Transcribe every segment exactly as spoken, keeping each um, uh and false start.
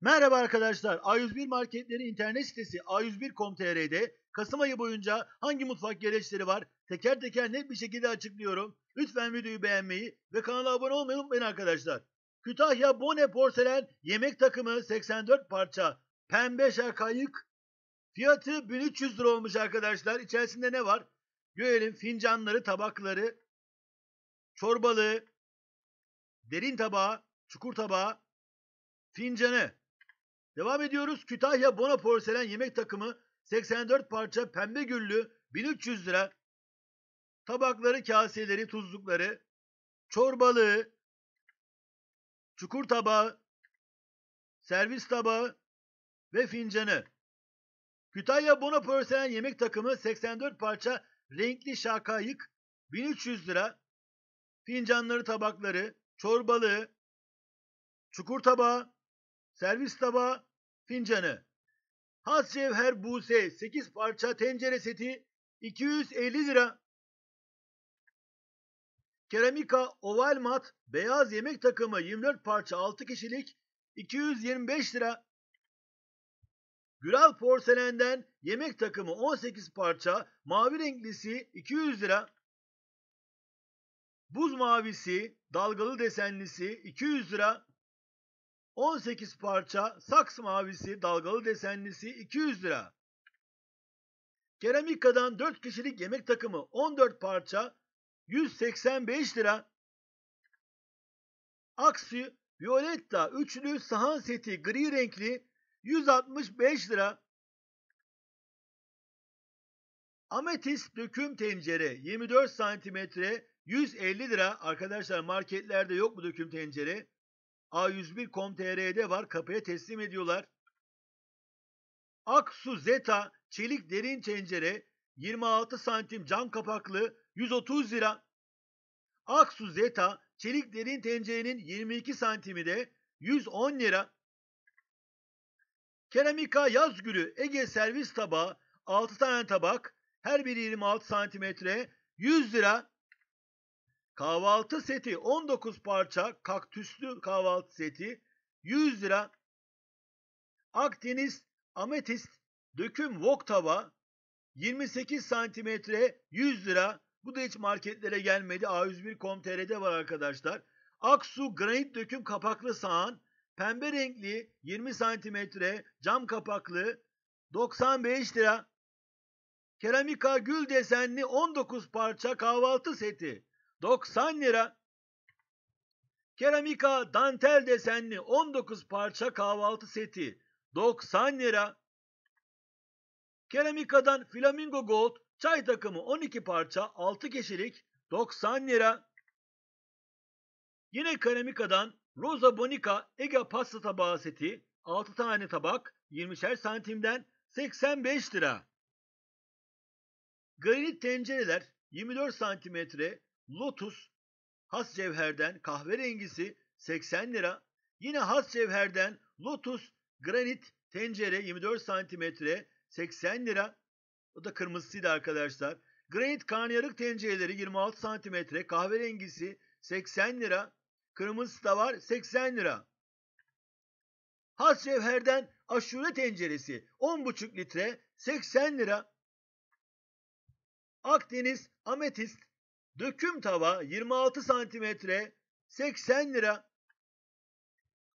Merhaba arkadaşlar, A yüz bir marketleri internet sitesi a yüz bir nokta com nokta tr'de Kasım ayı boyunca hangi mutfak gereçleri var teker teker net bir şekilde açıklıyorum. Lütfen videoyu beğenmeyi ve kanala abone olmayı unutmayın arkadaşlar. Kütahya Bone Porselen yemek takımı seksen dört parça pembe şakayık. Fiyatı bin üç yüz lira olmuş arkadaşlar. İçerisinde ne var? Görelim fincanları, tabakları, çorbalığı, derin tabağı, çukur tabağı, fincanı. Devam ediyoruz. Kütahya Bone Porselen yemek takımı seksen dört parça pembe güllü bin üç yüz lira. Tabakları, kaseleri, tuzlukları, çorbalığı, çukur tabağı, servis tabağı ve fincanı. Kütahya Bone Porselen yemek takımı seksen dört parça renkli şakayık bin üç yüz lira. Fincanları, tabakları, çorbalığı, çukur tabağı, servis tabağı, fincanı. Has Cevher Buse sekiz parça tencere seti iki yüz elli lira. Keramika oval mat beyaz yemek takımı yirmi dört parça altı kişilik iki yüz yirmi beş lira. Güral Porselen'den yemek takımı on sekiz parça mavi renklisi iki yüz lira. Buz mavisi dalgalı desenlisi iki yüz lira. on sekiz parça saks mavisi dalgalı desenlisi iki yüz lira. Keramika'dan dört kişilik yemek takımı on dört parça yüz seksen beş lira. Aksi Violetta üçlü sahan seti gri renkli yüz altmış beş lira. Ametis döküm tencere yirmi dört santimetre yüz elli lira. Arkadaşlar marketlerde yok mu döküm tencere? a yüz bir nokta com nokta tr'de var. Kapıya teslim ediyorlar. Aksu Zeta çelik derin tencere yirmi altı santim cam kapaklı yüz otuz lira. Aksu Zeta çelik derin tencerenin yirmi iki santimi de yüz on lira. Keramika yaz gülü Ege servis tabağı altı tane tabak her biri yirmi altı santimetre yüz lira. Kahvaltı seti on dokuz parça kaktüslü kahvaltı seti yüz lira. Akdeniz ametist döküm wok tava yirmi sekiz santimetre yüz lira. Bu da hiç marketlere gelmedi. a yüz bir nokta com nokta tr'de var arkadaşlar. Aksu granit döküm kapaklı sahan pembe renkli yirmi santimetre cam kapaklı doksan beş lira. Keramika gül desenli on dokuz parça kahvaltı seti doksan lira. Keramika dantel desenli on dokuz parça kahvaltı seti doksan lira. Keramika'dan Flamingo Gold çay takımı on iki parça altı kişilik doksan lira. Yine Keramika'dan Rosa Bonica Ege pasta tabağı seti altı tane tabak yirmişer santimden seksen beş lira. Granit tencereler yirmi dört santimetre Lotus Has Cevher'den kahverengisi seksen lira. Yine Has Cevher'den Lotus granit tencere yirmi dört santimetre seksen lira. O da kırmızısıydı arkadaşlar. Granit karnıyarık tencereleri yirmi altı santimetre kahverengisi seksen lira. Kırmızısı da var seksen lira. Has Cevher'den aşure tenceresi on buçuk litre seksen lira. Akdeniz ametist döküm tava yirmi altı santimetre seksen lira.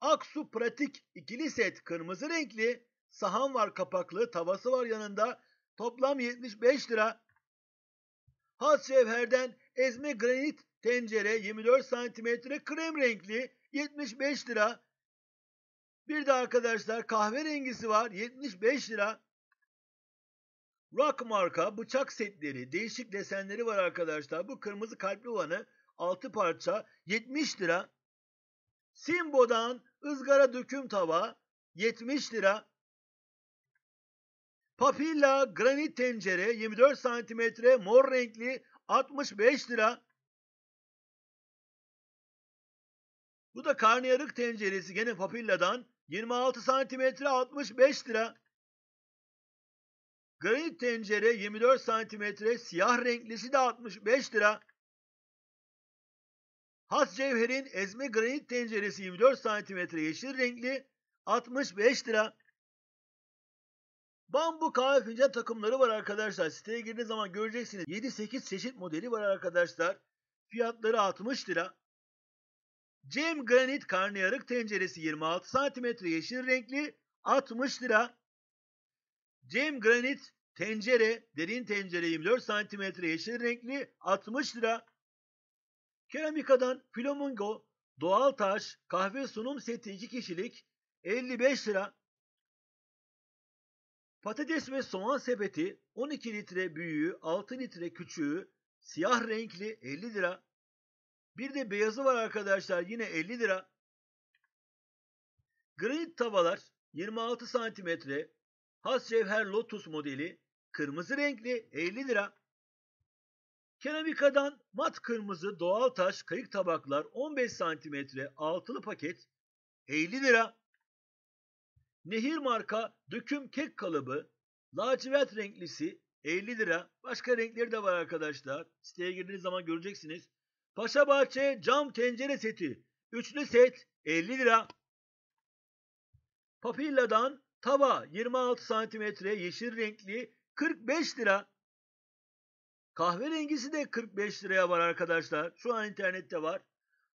Aksu pratik ikili set kırmızı renkli sahan var kapaklı tavası var yanında toplam yetmiş beş lira. Has Cevher'den ezme granit tencere yirmi dört santimetre krem renkli yetmiş beş lira. Bir de arkadaşlar kahverengisi var yetmiş beş lira. Rock marka bıçak setleri değişik desenleri var arkadaşlar. Bu kırmızı kalpli olanı altı parça yetmiş lira. Simbo'dan ızgara döküm tava yetmiş lira. Papilla granit tencere yirmi dört santimetre mor renkli altmış beş lira. Bu da karnıyarık tenceresi gene Papilla'dan yirmi altı santimetre altmış beş lira. Granit tencere yirmi dört santimetre siyah renklisi de altmış beş lira. Has Cevher'in ezme granit tenceresi yirmi dört santimetre yeşil renkli altmış beş lira. Bambu kahve fincan takımları var arkadaşlar. Siteye girdiğiniz zaman göreceksiniz. yedi sekiz çeşit modeli var arkadaşlar. Fiyatları altmış lira. Cem granit karnıyarık tenceresi yirmi altı santimetre yeşil renkli altmış lira. Cem granit tencere, derin tencere yirmi dört santimetre yeşil renkli altmış lira. Keramika'dan flamingo doğal taş kahve sunum seti iki kişilik elli beş lira. Patates ve soğan sepeti on iki litre büyüğü, altı litre küçüğü, siyah renkli elli lira. Bir de beyazı var arkadaşlar, yine elli lira. Granit tavalar yirmi altı santimetre. Has Cevher Lotus modeli kırmızı renkli elli lira. Keramikadan mat kırmızı doğal taş kayık tabaklar on beş santimetre altılı paket elli lira. Nehir marka döküm kek kalıbı lacivert renklisi elli lira. Başka renkleri de var arkadaşlar. Siteye girdiğiniz zaman göreceksiniz. Paşabahçe cam tencere seti üçlü set elli lira. Papilla'dan tava yirmi altı santimetre yeşil renkli kırk beş lira. Kahverengisi de kırk beş liraya var arkadaşlar. Şu an internette var.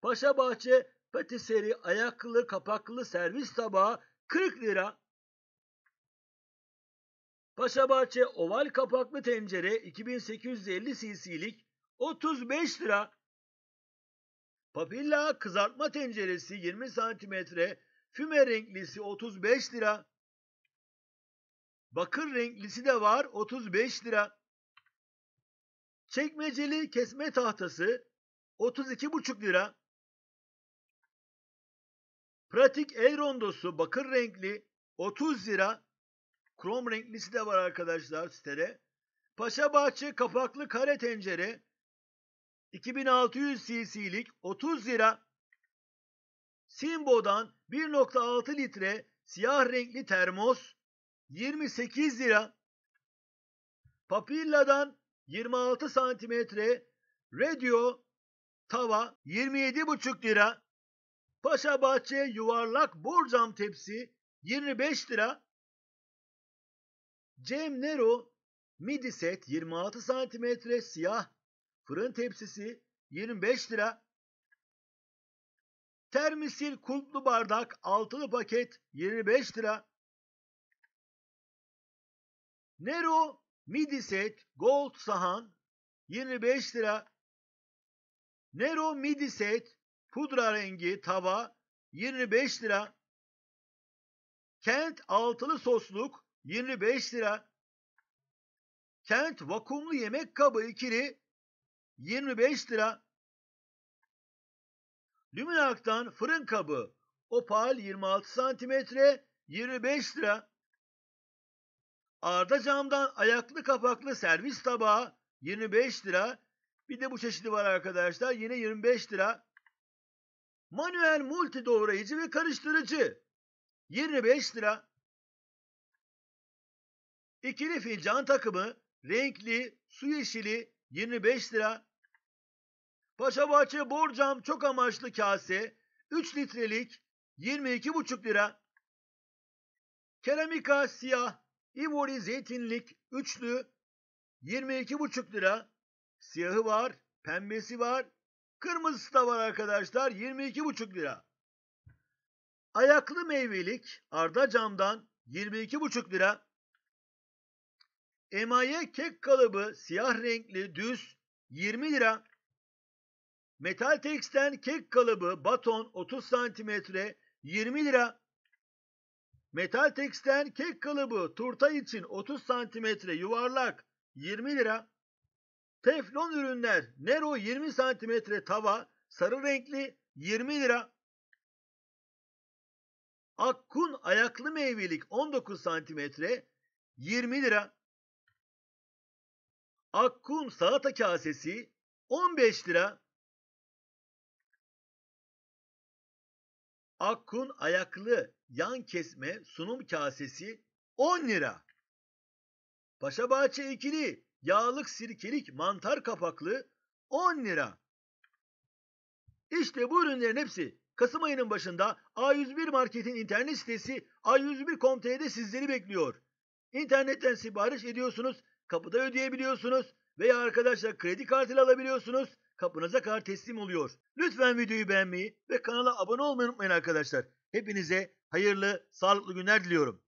Paşabahçe patiseri ayaklı kapaklı servis tabağı kırk lira. Paşabahçe oval kapaklı tencere iki bin sekiz yüz elli cc'lik otuz beş lira. Papilla kızartma tenceresi yirmi santimetre füme renklisi otuz beş lira. Bakır renklisi de var otuz beş lira. Çekmeceli kesme tahtası otuz iki buçuk lira. Pratik el rondosu bakır renkli otuz lira. Krom renklisi de var arkadaşlar sitede. Paşabahçe kapaklı kare tencere iki bin altı yüz cc'lik otuz lira. Simbo'dan bir nokta altı litre siyah renkli termos yirmi sekiz lira. Papilla'dan yirmi altı santimetre radyo tava yirmi yedi buçuk lira. Paşabahçe yuvarlak borcam tepsi yirmi beş lira. Cem Nero midi set yirmi altı santimetre siyah fırın tepsisi yirmi beş lira. Termosil kulplu bardak altılı paket yirmi beş lira. Nero midi set gold sahan yirmi beş lira. Nero midi set pudra rengi tava yirmi beş lira. Kent altılı sosluk yirmi beş lira. Kent vakumlu yemek kabı ikili yirmi beş lira. Luminarc'tan fırın kabı opal yirmi altı santimetre yirmi beş lira. Arda camdan ayaklı kapaklı servis tabağı yirmi beş lira. Bir de bu çeşidi var arkadaşlar. Yine yirmi beş lira. Manuel multi doğrayıcı ve karıştırıcı yirmi beş lira. İkili fincan takımı renkli su yeşili yirmi beş lira. Paşabahçe borcam çok amaçlı kase üç litrelik yirmi iki buçuk lira. Keramika siyah ivori zeytinlik üçlü yirmi iki buçuk lira. Siyahı var, pembesi var, kırmızısı da var arkadaşlar yirmi iki buçuk lira. Ayaklı meyvelik Arda camdan yirmi iki buçuk lira. Emaye kek kalıbı siyah renkli düz yirmi lira. Metaltex'ten kek kalıbı baton otuz santimetre yirmi lira. Metaltex'ten kek kalıbı turta için otuz santimetre yuvarlak yirmi lira. Teflon ürünler Nero yirmi santimetre tava sarı renkli yirmi lira. Akkun ayaklı meyvelik on dokuz santimetre yirmi lira. Akkun salata kasesi on beş lira. Akkun ayaklı yan kesme sunum kasesi on lira. Paşabahçe ikili yağlık sirkelik mantar kapaklı on lira. İşte bu ürünlerin hepsi Kasım ayının başında A yüz bir marketin internet sitesi A yüz bir nokta com nokta tr'de sizleri bekliyor. İnternetten sipariş ediyorsunuz, kapıda ödeyebiliyorsunuz veya arkadaşlar kredi kartıyla alabiliyorsunuz, kapınıza kart teslim oluyor. Lütfen videoyu beğenmeyi ve kanala abone olmayı unutmayın arkadaşlar. Hepinize hayırlı, sağlıklı günler diliyorum.